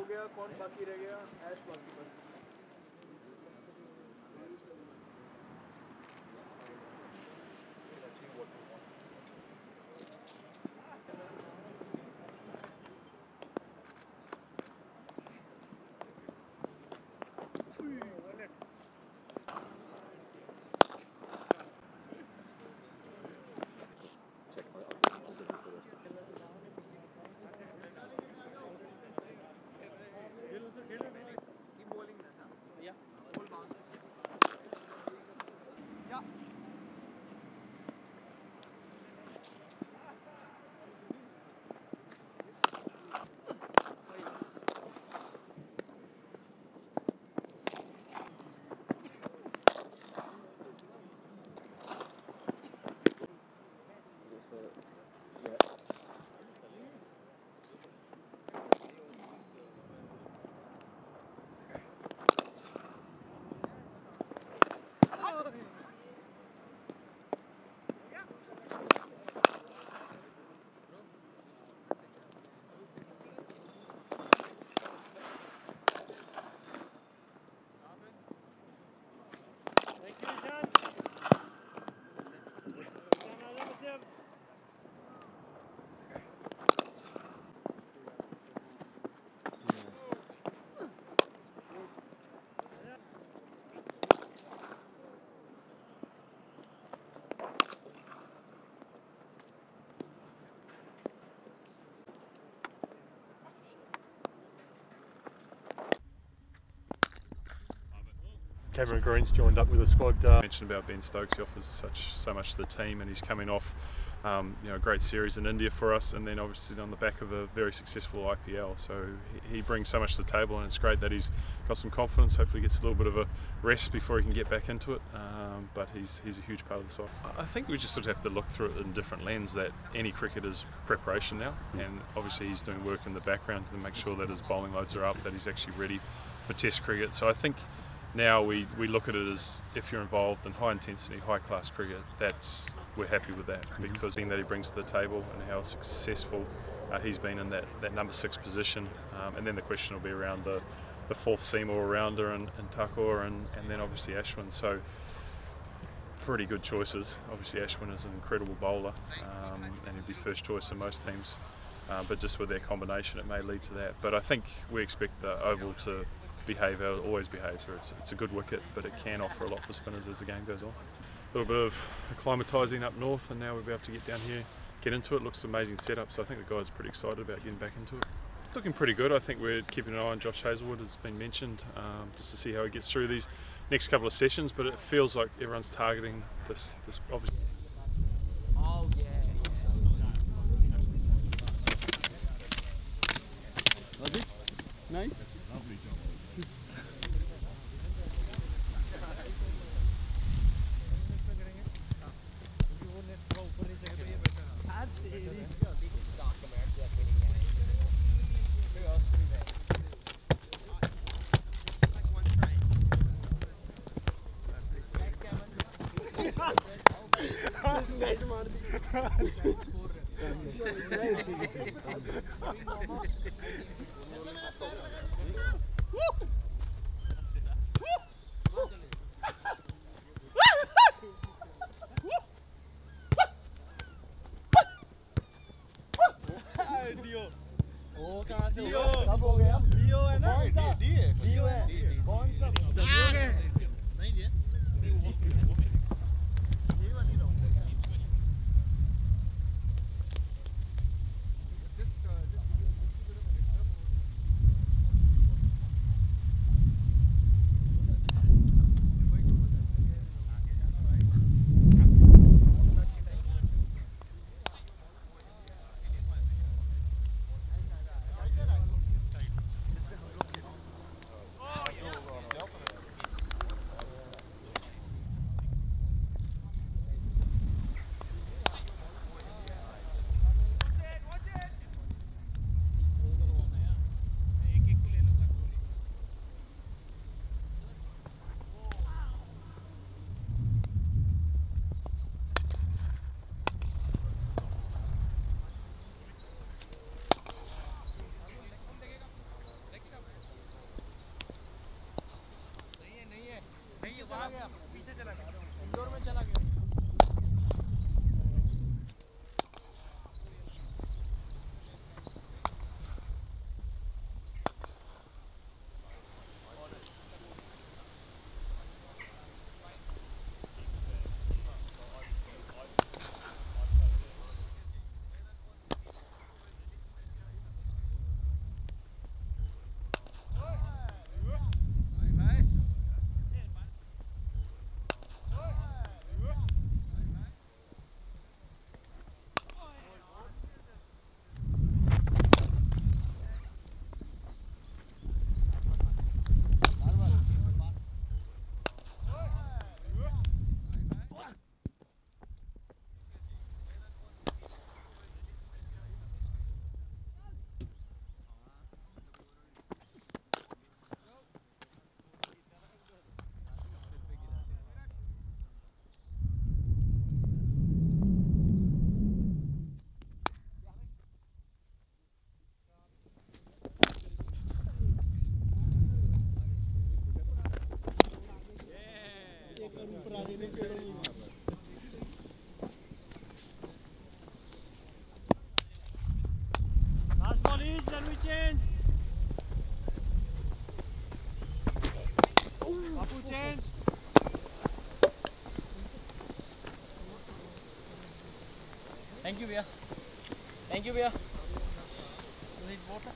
हो गया, कौन बाकी रह गया? ऐश बाकी बस। Cameron Green's joined up with the squad. I mentioned about Ben Stokes, he offers so much to the team, and he's coming off a great series in India for us, and then obviously on the back of a very successful IPL. So he brings so much to the table, and it's great that he's got some confidence, hopefully gets a little bit of a rest before he can get back into it, but he's a huge part of the side. I think we just sort of have to look through it in a different lens, that any cricketer's preparation now, and obviously he's doing work in the background to make sure that his bowling loads are up, that he's actually ready for Test cricket. So I think now we look at it as, if you're involved in high intensity, high class cricket, we're happy with that, because being that he brings to the table and how successful he's been in that number 6 position, and then the question will be around the 4th seam all-rounder and Thakur and then obviously Ashwin. So pretty good choices. Obviously Ashwin is an incredible bowler, and he'd be first choice in most teams, but just with their combination it may lead to that. But I think we expect the Oval to behave how it always behaves, where it's a good wicket, but it can offer a lot for spinners as the game goes on. A little bit of acclimatising up north, and now we'll be able to get down here, get into it. Looks an amazing setup, so I think the guys are pretty excited about getting back into it. It's looking pretty good. I think we're keeping an eye on Josh Hazelwood, as been mentioned, just to see how he gets through these next couple of sessions, but it feels like everyone's targeting this obviously. Oh, yeah. Was it? Nice. Lovely job. Last ball is, then we change. Bapu change. Thank you, Bia. Thank you, Bia. Need water?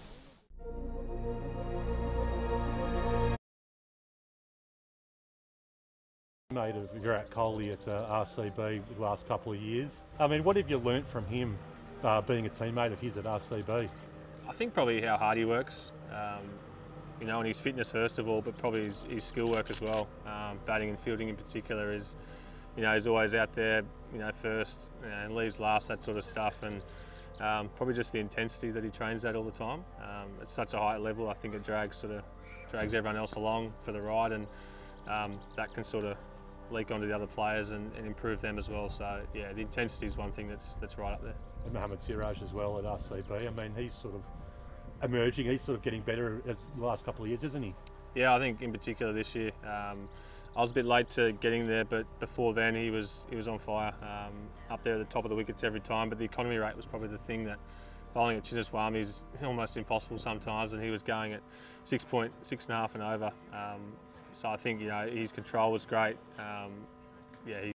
Made of Virat Kohli at RCB the last couple of years. I mean, what have you learnt from him being a teammate of his at RCB? I think probably how hard he works, you know, and his fitness first of all, but probably his skill work as well. Batting and fielding in particular is, you know, he's always out there, you know, first, you know, and leaves last, that sort of stuff. And probably just the intensity that he trains at all the time. At such a high level, I think it drags everyone else along for the ride, and that can sort of leak onto the other players and improve them as well. So yeah, the intensity is one thing that's right up there. And Mohammed Siraj as well at RCB. I mean, he's sort of emerging. He's sort of getting better as the last couple of years, isn't he? Yeah, I think in particular this year, I was a bit late to getting there, but before then he was on fire, up there at the top of the wickets every time. But the economy rate was probably the thing that, bowling at Chinnaswamy is almost impossible sometimes, and he was going at 6.6 and a half and over. So I think, you know, his control was great. Yeah, he